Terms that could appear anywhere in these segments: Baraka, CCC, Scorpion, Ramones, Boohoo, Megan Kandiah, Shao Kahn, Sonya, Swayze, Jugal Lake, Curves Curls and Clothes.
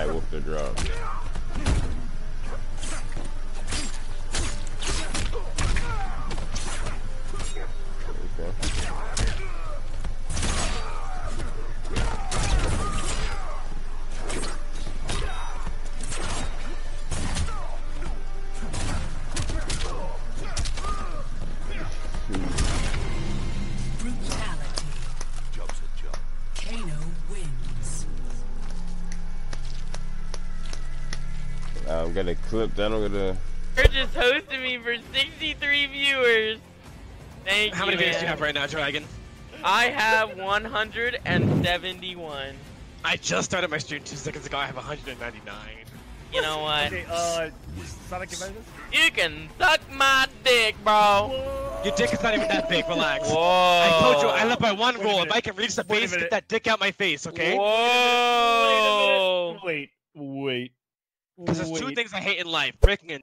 guy with the drop. I'm gonna clip that. I'm gonna. You're just hosting me for 63 viewers. Thank you. How many viewers do you have right now, Dragon? I have 171. I just started my stream 2 seconds ago. I have 199. You know what? Okay, Sonic Avengers? You can suck my dick, bro. Whoa. Your dick is not even that big. Relax. Whoa. I told you I left by one rule. If I can reach the base, get that dick out my face, okay? Whoa. Wait. Because there's two things I hate in life, breaking and...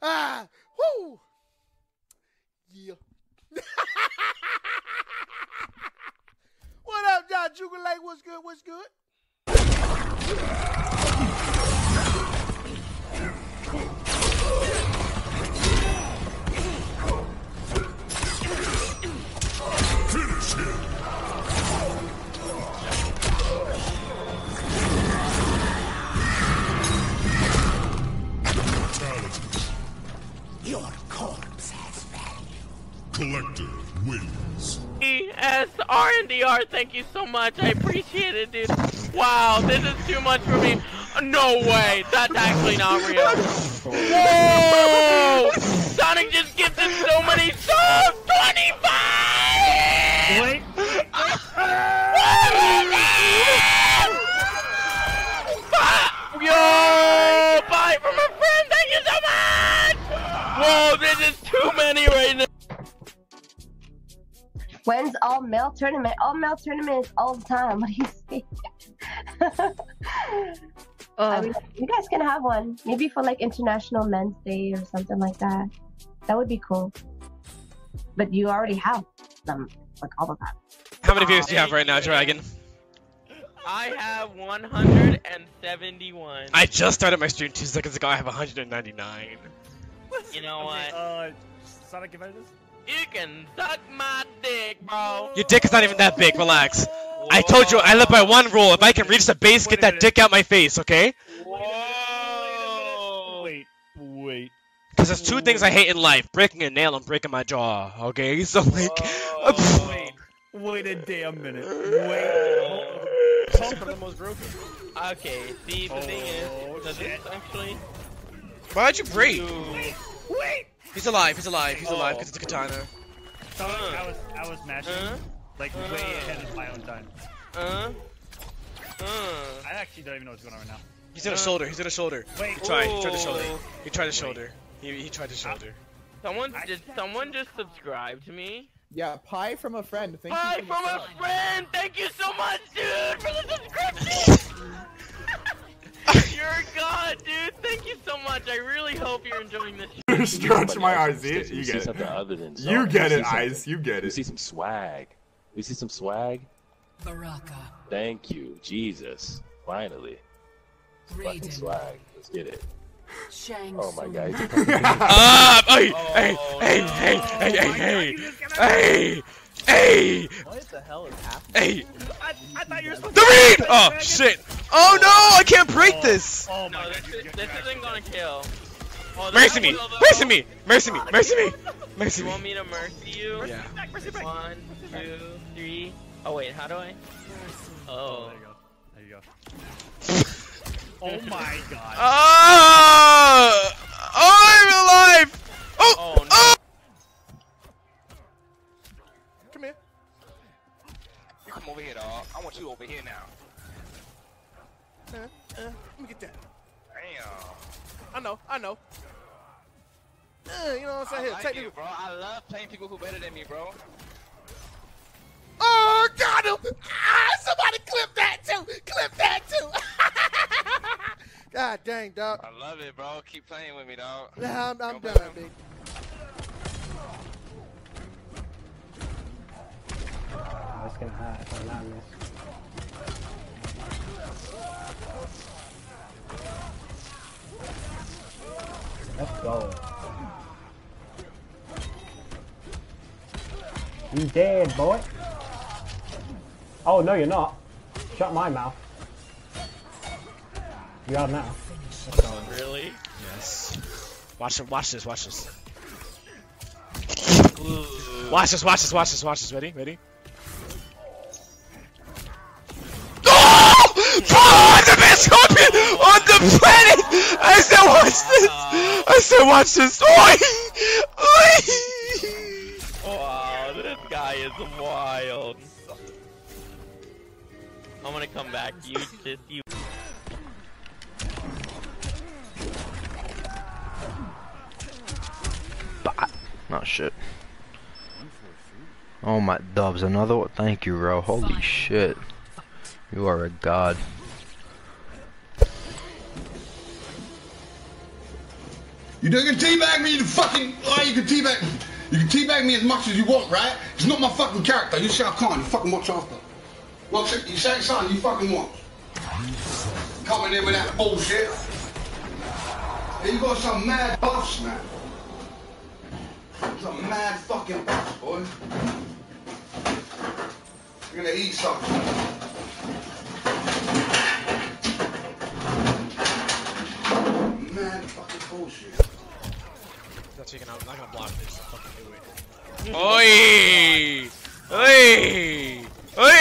Woo! Yeah. What up, y'all? Jugal Lake, what's good? What's good? Finish him. Your corpse has value. Collector wins. ESRNDR, thank you so much. I appreciate it, dude. Wow, this is too much for me. No way, that's actually not real. Whoa! Sonic just gifted so many subs! 25! Wait. Yo! Bye from a friend, thank you so much! Whoa, this is too many right now. When's all male tournament? All male tournament is all the time. What do you say? I mean, you guys can have one. Maybe for like International Men's Day or something like that. That would be cool. But you already have them, like all of that. How many views do you have right now, Dragon? I have 171. I just started my stream 2 seconds ago. I have 199. You know what? Sonic Avengers? You can suck my dick, bro. Your dick is not even that big. Relax. Whoa. I told you I live by one rule. If I can reach the base, get that dick out my face, okay? Whoa. Wait. Because there's two things I hate in life. Breaking a nail and breaking my jaw, okay? So, like... Wait a damn minute. Wait. Okay, see, the thing is... Does this actually... Why'd you break? Wait! He's alive, because it's a katana. I was mashing, like, way ahead of my own time. I actually don't even know what's going on right now. He's in a shoulder, Wait. He tried the shoulder. Someone just subscribe to me? Yeah, Pie from a friend, thank you so much. Pie from a friend, thank you so much, dude, for the subscription! You're God, dude. Thank you so much. I really hope you're enjoying this. You stretch my eyes. You get it. You get it, Ice. You get it. You see some swag. Baraka. Thank you, Jesus. Finally. Fucking swag. Let's get it. Oh my God. Hey! What the hell is happening? Hey! I thought you were supposed to read! Oh shit! Oh no! I can't break this! Oh my God. This isn't gonna kill. Oh, mercy me! You want me to mercy you? Yeah. One, two, three. Oh wait, how do I? Oh. There you go. Oh my God. Oh! I'm alive! Oh! Oh! No. Come over here, dog. I want you over here now. Let me get that. Damn. I know. You know what I'm saying? Like you, bro. I love playing people who better than me, bro. Oh, got him! Ah, Somebody clip that too. Clip that too. God dang, dog. I love it, bro. Keep playing with me, dog. Nah, I'm done, big. I was gonna hide if I allowed this. Let's go. You dead, boy. Oh, no, you're not. Shut my mouth. You are now. Really? Yes. Watch him. Watch this. Watch this. Ooh. Watch this. Watch this. Watch this. Watch this. Ready? Ready? Oh, the best Scorpion on the planet! I said, watch this! I said, watch this! Oi! Oi! Wow, this guy is wild. I'm gonna come back. You just, you. Bah. Not shit. Oh my dubs, another one. Thank you, bro. Holy shit. You are a god. You don't get teabag me, you fucking. Oh, you can teabag me as much as you want, right? It's not my fucking character. You Shao Kahn, you fucking watch after. Well, you Shao Kahn, you fucking watch. Coming in with that bullshit. And you got some mad boss, man. Some mad fucking boss, boy. You're gonna eat something. Man, fucking bullshit. That's taking out. I'm not gonna block this. Fucking do it. Oi! Oi! Oi!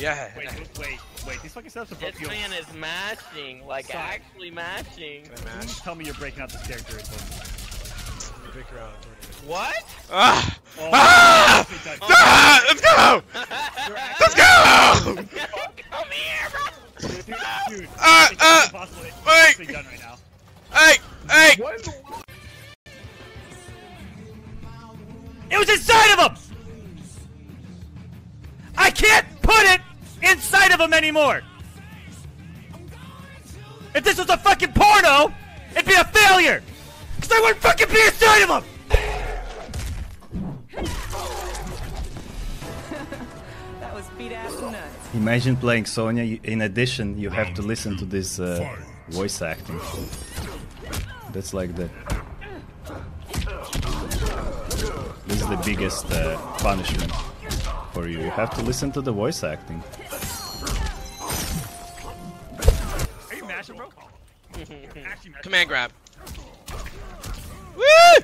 Yeah. Wait. These fucking steps are broken. This man is matching, like actually matching. Can I match? Tell me you're breaking out this character. What? Ah! Oh, ah! Ah! Let's go! Let's go! Come here, bro! Dude, wait! Done right now. Hey! It was inside of him! I can't put it inside of him anymore! If this was a fucking porno, it'd be a failure! Because I wouldn't fucking be inside of him! That was beat-ass nuts. Imagine playing Sonya, in addition you have to listen to this voice acting. That's like that. This is the biggest punishment for you. You have to listen to the voice acting. Are you mashing, bro? Command grab. Woo!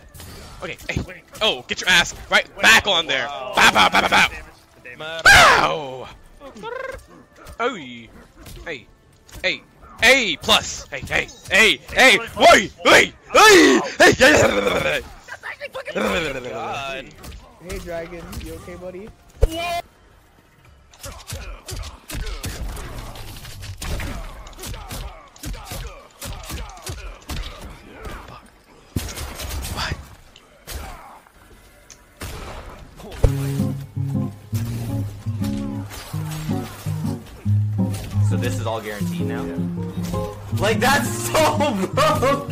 Okay, hey. Oh, get your ass right back on there. Wow. Bow, bow, bow, bow, bow. Bow! Oh, hey, plus. Hey, boy, hey. Hey, Dragon, you okay, buddy? Yeah. This is all guaranteed now. Yeah. Like that's so broke.